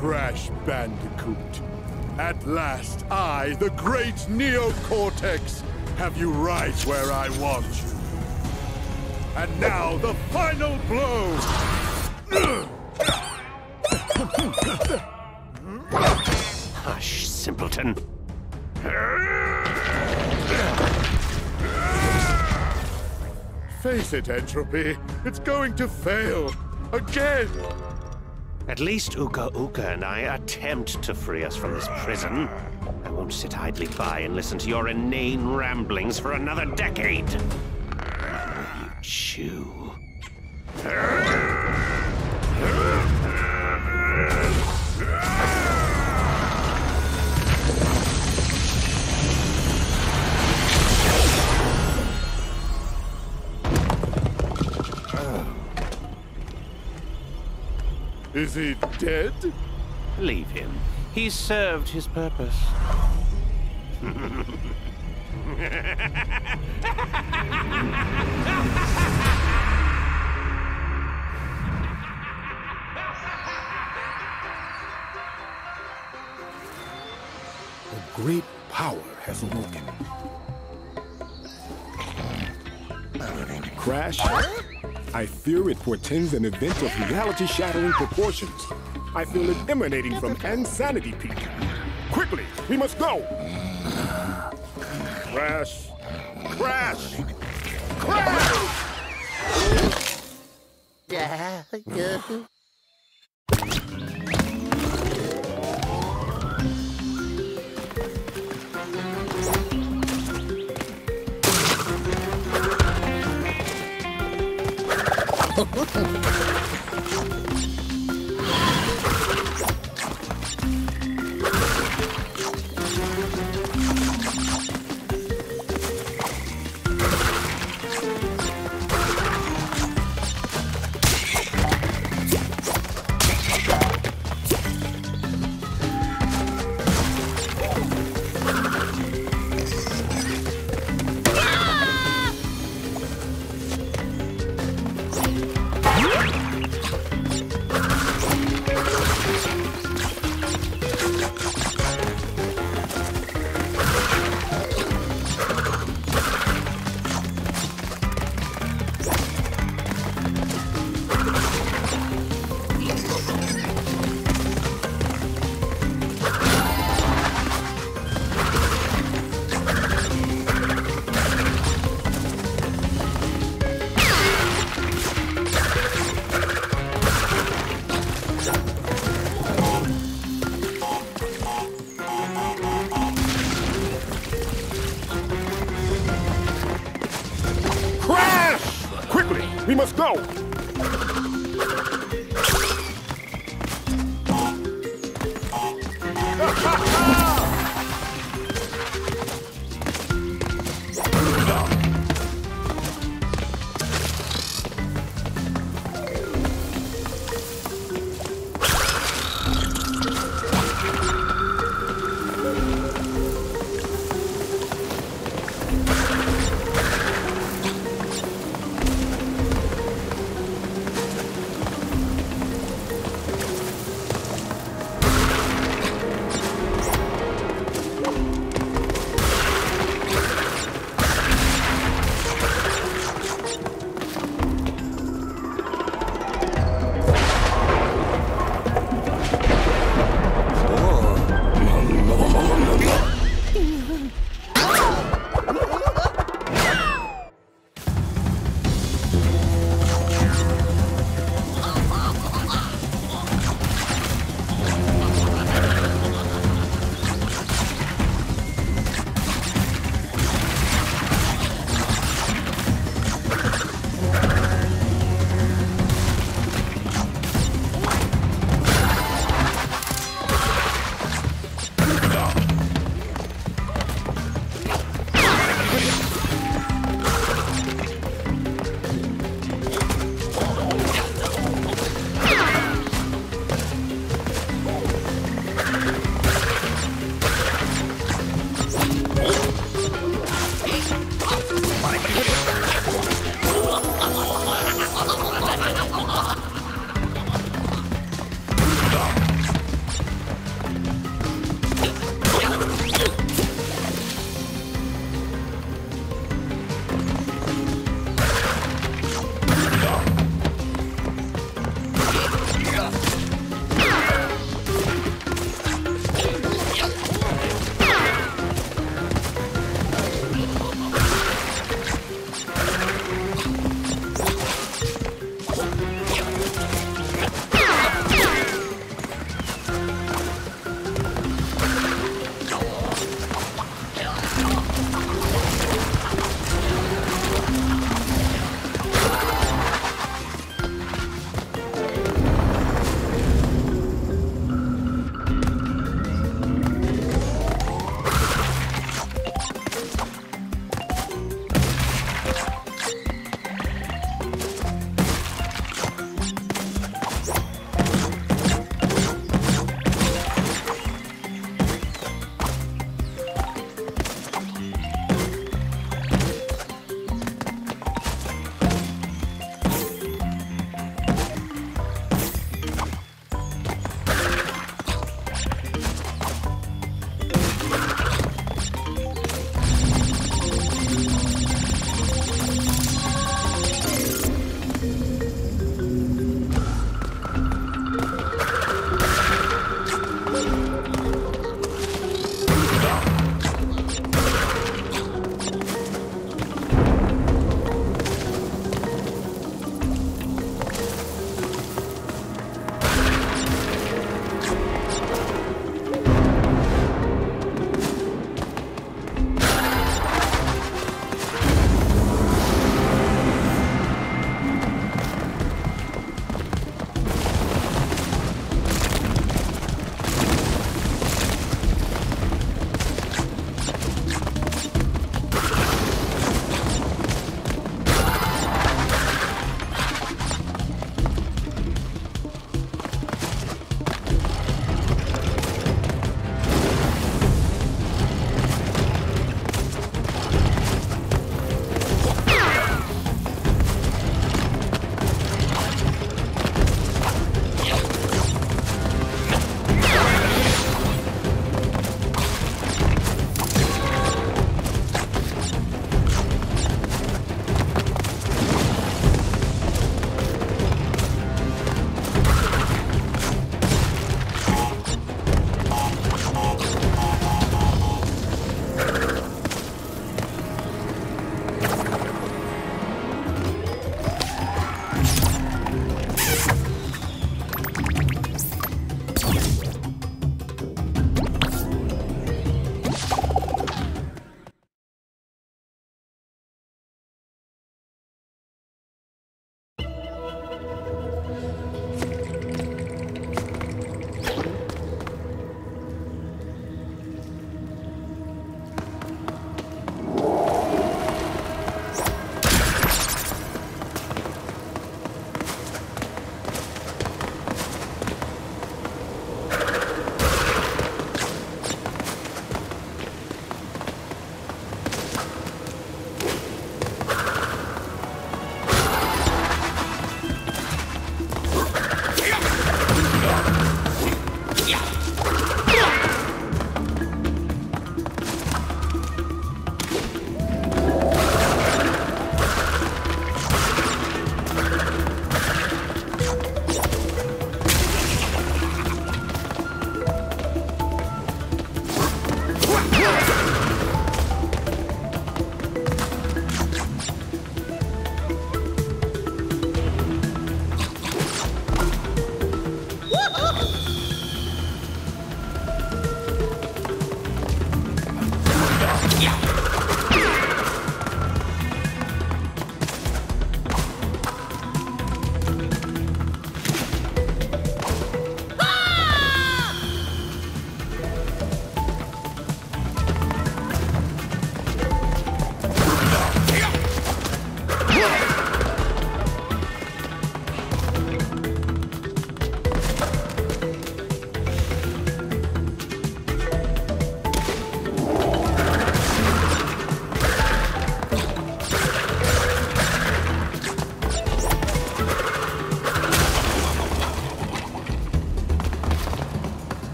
Crash Bandicoot. At last, I, the great Neocortex, have you right where I want you. And now, the final blow! Hush, simpleton. Face it, Entropy. It's going to fail. Again! At least Uka Uka and I attempt to free us from this prison. I won't sit idly by and listen to your inane ramblings for another decade. You chew. Is he dead? Leave him. He served his purpose. A great power has awoken. Crash? I fear it portends an event of reality-shattering proportions. I feel it emanating from Insanity Peak. Quickly, we must go! Crash! Crash! Crash! We must go!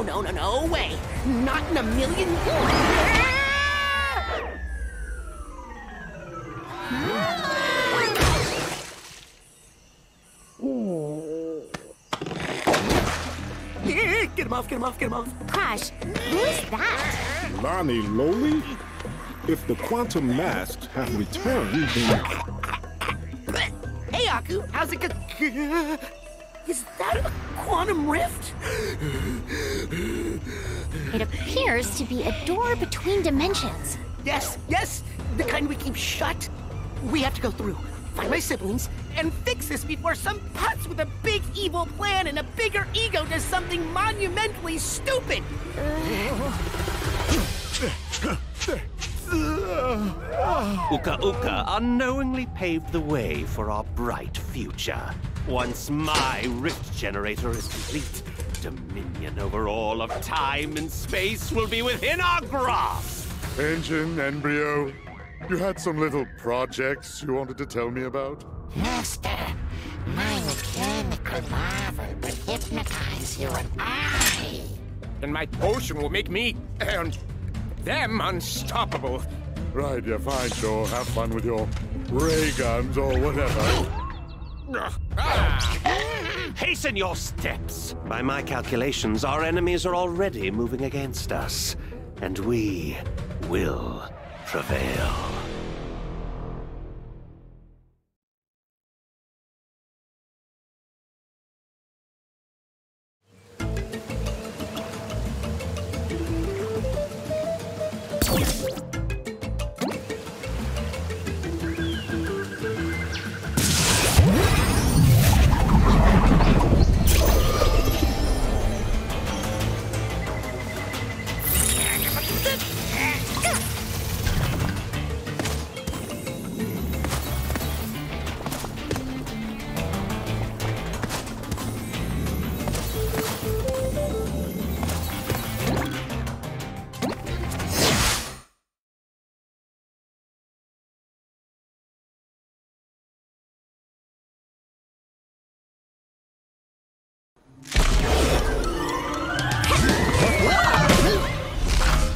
no way. Not in a million years. Get him off, get him off, get him off. Crash, who's that? Lonnie Loli? If the quantum masks have returned, then... Hey, Aku, how's it going? Is that a quantum rift? It appears to be a door between dimensions. Yes, yes, the kind we keep shut. We have to go through, find my siblings, and fix this before some putz with a big evil plan and a bigger ego does something monumentally stupid. Uka Uka unknowingly paved the way for our bright future. Once my rift generator is complete, dominion over all of time and space will be within our grasp. Ancient embryo, you had some little projects you wanted to tell me about? Master, my mechanical marvel will hypnotize you and I. And my potion will make me, and them, unstoppable. Right, yeah, fine, sure. Have fun with your ray guns or whatever. Hasten your steps. By my calculations, our enemies are already moving against us, and we will prevail.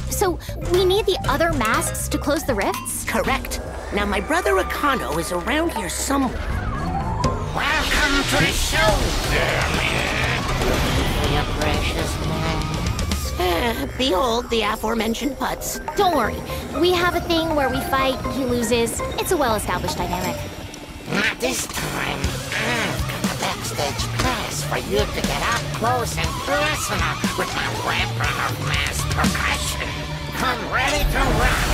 So, we need the other masks to close the rifts? Correct. Now, my brother Akano is around here somewhere. Welcome to the show, Dermot. Your precious man. Behold the aforementioned putz. Don't worry. We have a thing where we fight, he loses. It's a well-established dynamic. Not this time. I've got the backstage pass for you to get up close and personal with my weapon of mass percussion. I'm ready to rock it!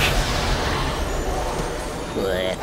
Look at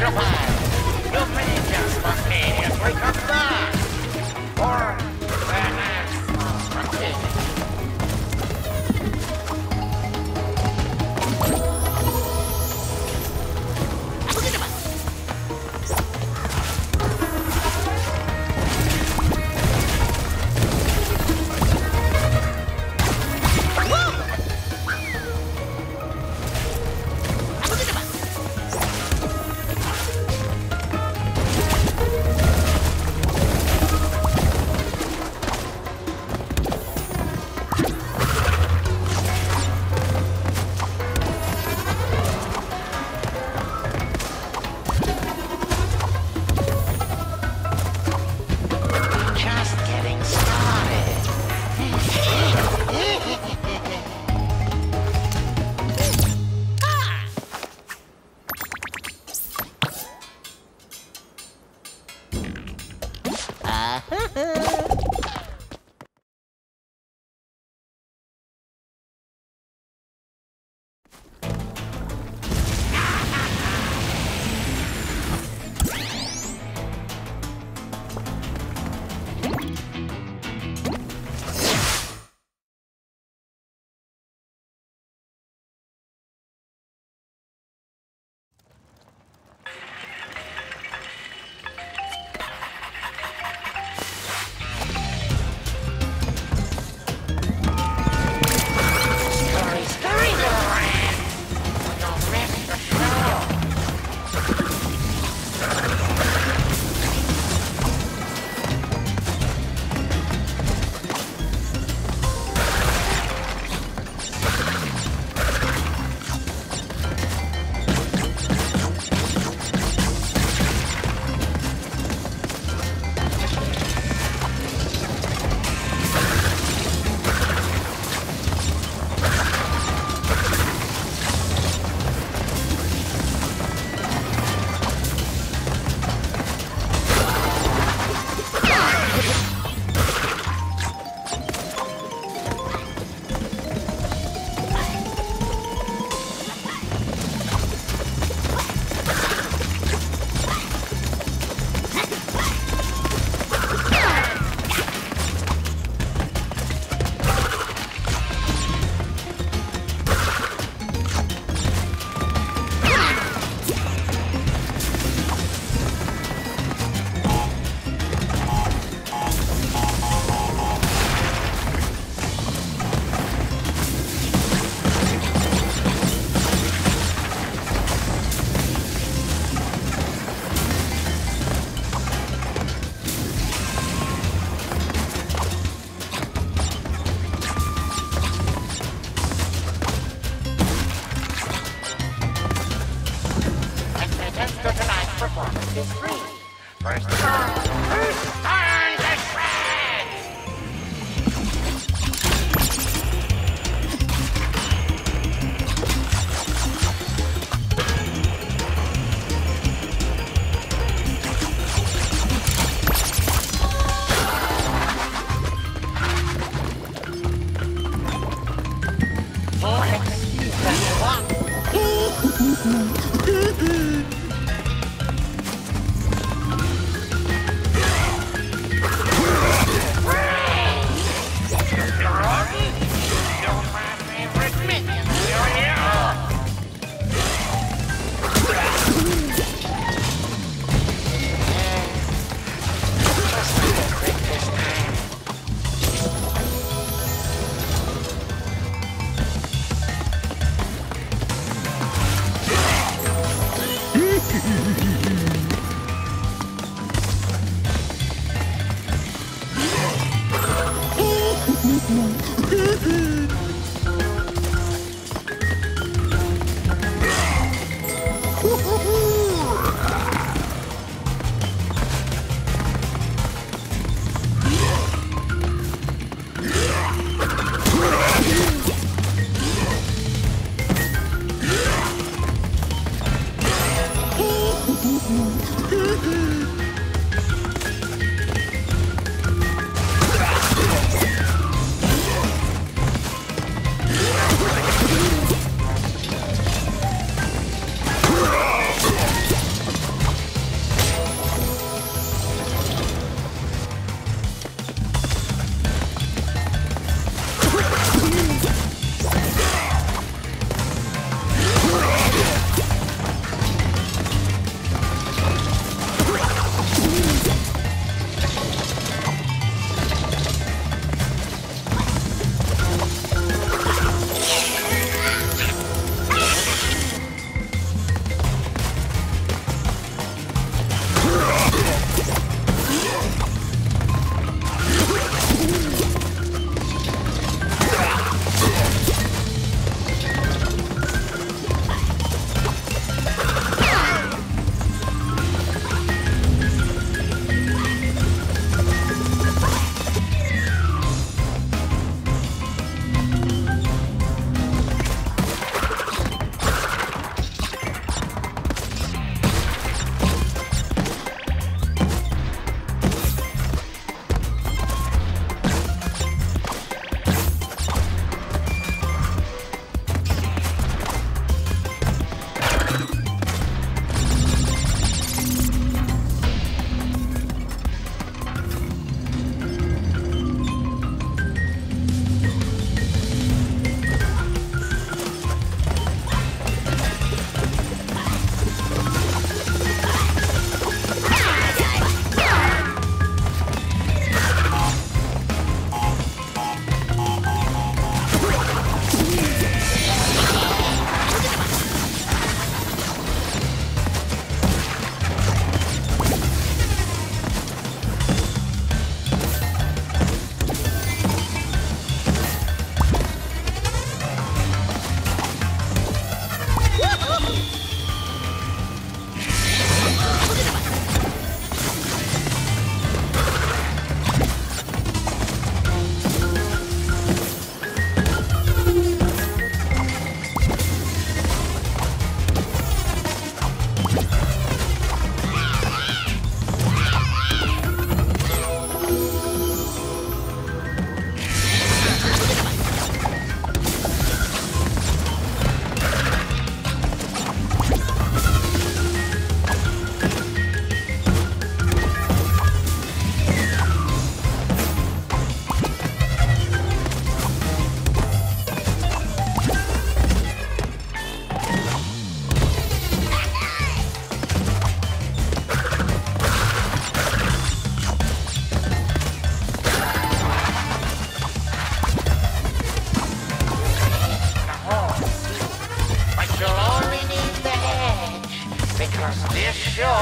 survive. You'll finish your spontaneous wake up alive. Or perhaps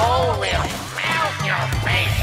hole will melt your face.